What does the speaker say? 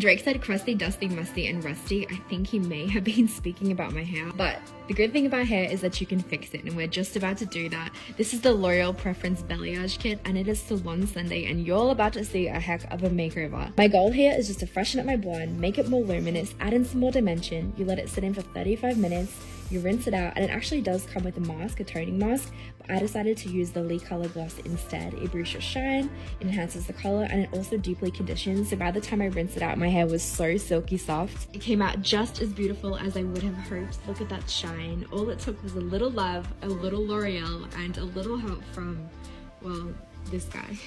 Drake said crusty, dusty, musty, and rusty. I think he may have been speaking about my hair, but the good thing about hair is that you can fix it, and we're just about to do that. This is the L'Oreal Preference Balayage Kit, and it is Salon Sunday, and you're about to see a heck of a makeover. My goal here is just to freshen up my blonde, make it more luminous, add in some more dimension. You let it sit in for 35 minutes, you rinse it out, and it actually does come with a mask, a toning mask, but I decided to use the Le Color Gloss instead. It boosts your shine, it enhances the color, and it also deeply conditions, so by the time I rinsed it out, my hair was so silky soft. It came out just as beautiful as I would have hoped. Look at that shine. All it took was a little love, a little L'Oreal, and a little help from, well, this guy.